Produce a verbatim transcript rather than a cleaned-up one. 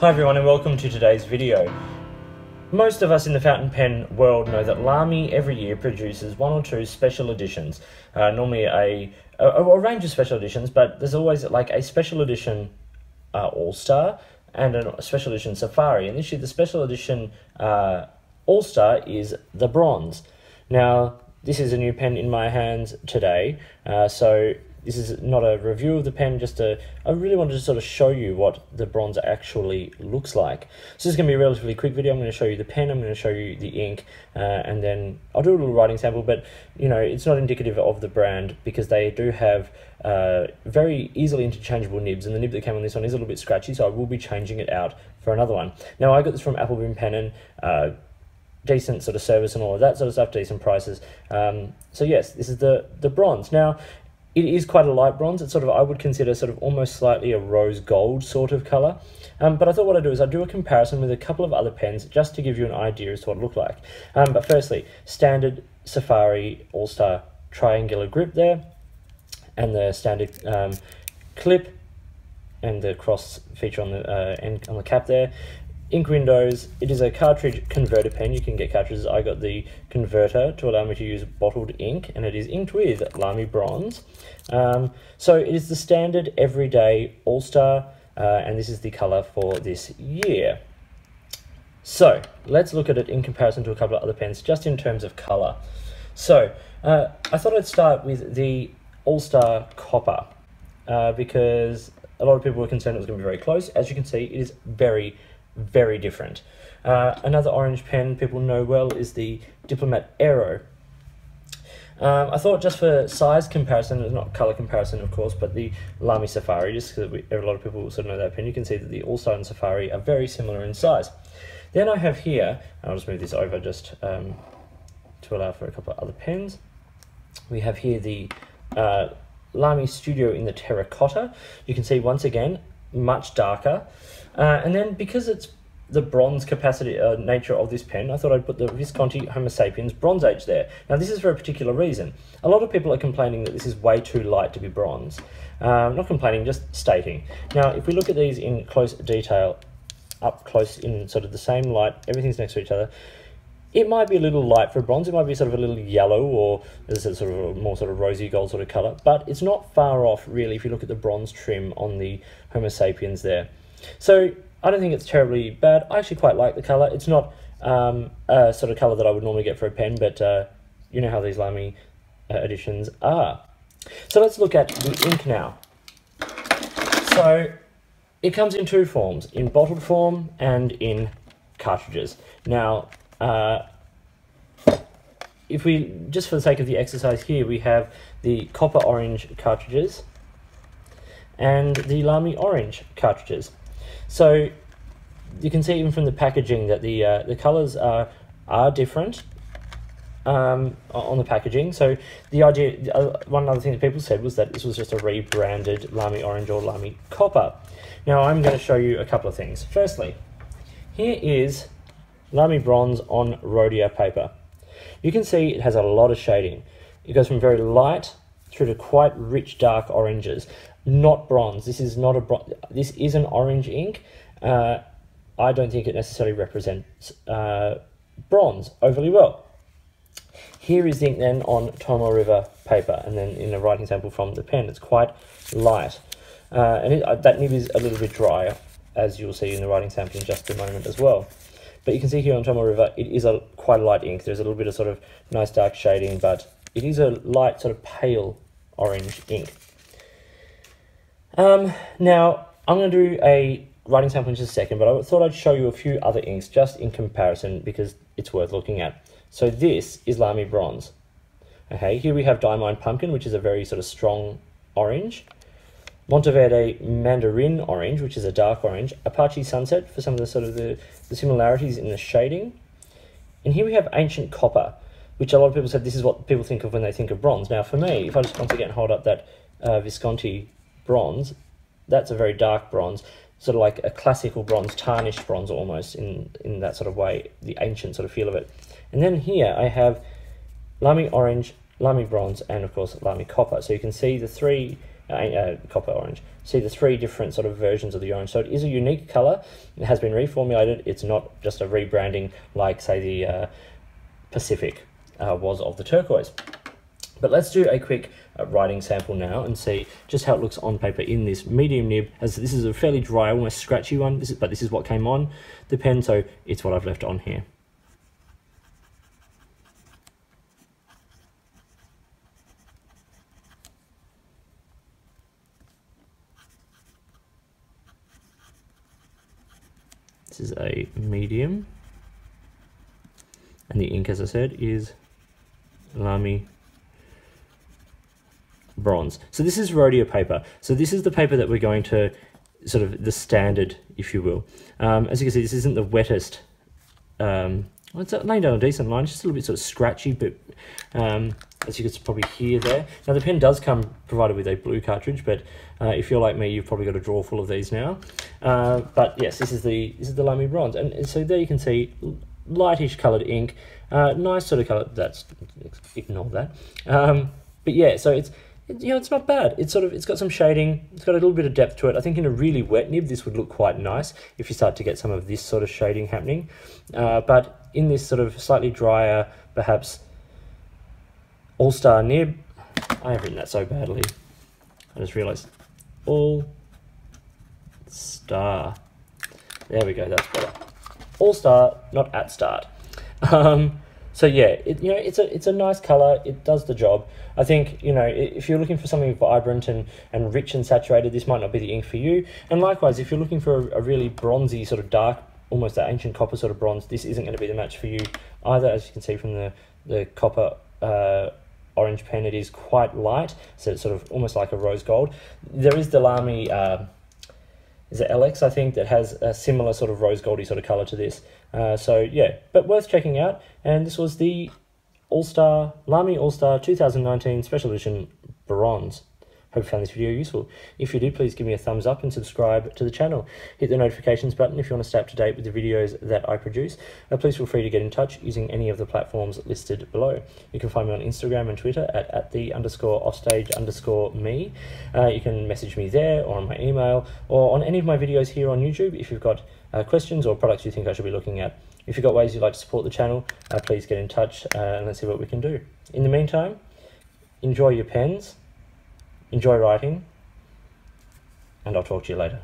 Hi everyone and welcome to today's video. Most of us in the fountain pen world know that Lamy every year produces one or two special editions. Uh, normally a, a, a range of special editions, but there's always like a special edition uh, All-Star and a special edition Safari. And this year the special edition uh, All-Star is the bronze. Now this is a new pen in my hands today, uh, so this is not a review of the pen, just a, I really wanted to sort of show you what the bronze actually looks like. So this is going to be a relatively quick video. I'm going to show you the pen, I'm going to show you the ink, uh, and then I'll do a little writing sample, but you know, it's not indicative of the brand because they do have uh, very easily interchangeable nibs, and the nib that came on this one is a little bit scratchy, so I will be changing it out for another one. Now I got this from Apple Bean pen and uh, decent sort of service and all of that sort of stuff, decent prices. Um, so yes, this is the, the bronze. Now, it is quite a light bronze. It's sort of, I would consider sort of almost slightly a rose gold sort of colour. Um, but I thought what I'd do is I'd do a comparison with a couple of other pens just to give you an idea as to what it looked like. Um, but firstly, standard Safari All-Star triangular grip there, and the standard um, clip and the cross feature on the uh, end on the cap there. Ink windows, it is a cartridge converter pen. You can get cartridges. I got the converter to allow me to use bottled ink, and it is inked with Lamy bronze. Um, so it is the standard everyday All-Star, uh, and this is the color for this year. So let's look at it in comparison to a couple of other pens, just in terms of color. So uh, I thought I'd start with the All-Star Copper, uh, because a lot of people were concerned it was going to be very close. As you can see, it is very very different. Uh, another orange pen people know well is the Diplomat Aero. Um, I thought just for size comparison, not colour comparison of course, but the Lamy Safari, just because a lot of people sort of know that pen, you can see that the All-Star and Safari are very similar in size. Then I have here, and I'll just move this over just um, to allow for a couple of other pens. We have here the uh, Lamy Studio in the terracotta. You can see once again, much darker. Uh, and then because it's the bronze capacity uh, nature of this pen, I thought I'd put the Visconti Homo Sapiens Bronze Age there. Now this is for a particular reason. A lot of people are complaining that this is way too light to be bronze. Um, not complaining, just stating. Now if we look at these in close detail, up close in sort of the same light, everything's next to each other, it might be a little light for bronze, it might be sort of a little yellow, or as I said, sort of a more sort of rosy gold sort of colour, but it's not far off really if you look at the bronze trim on the Homo Sapiens there. So I don't think it's terribly bad. I actually quite like the colour. It's not um, a sort of colour that I would normally get for a pen, but uh, you know how these Lamy uh, editions are. So let's look at the ink now. So it comes in two forms, in bottled form and in cartridges. Now, uh, if we, just for the sake of the exercise here, we have the copper orange cartridges and the Lamy orange cartridges. So you can see even from the packaging that the uh, the colours are are different um, on the packaging. So the idea, uh, one other thing that people said was that this was just a rebranded Lamy Orange or Lamy Copper. Now I'm going to show you a couple of things. Firstly, here is Lamy Bronze on Rhodia paper. You can see it has a lot of shading. It goes from very light through to quite rich dark oranges. Not bronze. This is not a bron this is an orange ink. Uh, I don't think it necessarily represents uh, bronze overly well. Here is the ink then on Tomoe River paper, and then in a writing sample from the pen, it's quite light, uh, and it, uh, that nib is a little bit dry, as you'll see in the writing sample in just a moment as well. But you can see here on Tomoe River, it is a quite light ink. There's a little bit of sort of nice dark shading, but it is a light sort of pale orange ink. Um, now, I'm going to do a writing sample in just a second, but I thought I'd show you a few other inks just in comparison because it's worth looking at. So this is Lamy Bronze. Okay, here we have Diamine Pumpkin, which is a very sort of strong orange. Monteverde Mandarin Orange, which is a dark orange. Apache Sunset for some of the sort of the, the similarities in the shading. And here we have Ancient Copper, which a lot of people said this is what people think of when they think of bronze. Now for me, if I just once again hold up that uh, Visconti bronze, that's a very dark bronze, sort of like a classical bronze, tarnished bronze almost, in in that sort of way, the ancient sort of feel of it. And then here I have Lamy Orange, Lamy Bronze, and of course Lamy Copper. So you can see the three uh, uh, copper orange, see the three different sort of versions of the orange. So it is a unique color. It has been reformulated. It's not just a rebranding like, say, the uh, Pacific uh, was of the turquoise. But let's do a quick uh, writing sample now and see just how it looks on paper in this medium nib, as this is a fairly dry, almost scratchy one, this is, but this is what came on the pen, so it's what I've left on here. This is a medium, and the ink, as I said, is Lamy Bronze. So this is Rhodia paper. So this is the paper that we're going to sort of the standard, if you will. Um, as you can see, this isn't the wettest. Um, well, it's laying down a decent line, just a little bit sort of scratchy, but um, as you can probably hear there. Now the pen does come provided with a blue cartridge, but uh, if you're like me, you've probably got a drawer full of these now. Uh, but yes, this is the this is the Lamy Bronze, and so there you can see lightish coloured ink, uh, nice sort of colour. That's ignore that. Um, but yeah, so it's. You know, it's not bad. It's sort of, it's got some shading. It's got a little bit of depth to it. I think in a really wet nib, this would look quite nice if you start to get some of this sort of shading happening. Uh, but in this sort of slightly drier, perhaps All-Star nib, I have written that so badly. I just realised All-Star. There we go. That's better. All-Star, not at start. Um, So yeah, it, you know, it's a it's a nice color. It does the job. I think, you know, if you're looking for something vibrant and and rich and saturated, this might not be the ink for you. And likewise, if you're looking for a, a really bronzy sort of dark, almost that ancient copper sort of bronze, this isn't going to be the match for you either. As you can see from the the copper uh, orange pen, it is quite light, so it's sort of almost like a rose gold. There is the Lamy. Uh, Is it L X, I think, that has a similar sort of rose goldy sort of colour to this. Uh, so, yeah, but worth checking out. And this was the All-Star, Lamy All-Star two thousand nineteen Special Edition Bronze. Hope you found this video useful. If you did, please give me a thumbs up and subscribe to the channel. Hit the notifications button if you want to stay up to date with the videos that I produce. Uh, please feel free to get in touch using any of the platforms listed below. You can find me on Instagram and Twitter at, at the underscore offstage underscore me. Uh, you can message me there or on my email or on any of my videos here on YouTube if you've got uh, questions or products you think I should be looking at. If you've got ways you'd like to support the channel, uh, please get in touch uh, and let's see what we can do. In the meantime, enjoy your pens. Enjoy writing, and I'll talk to you later.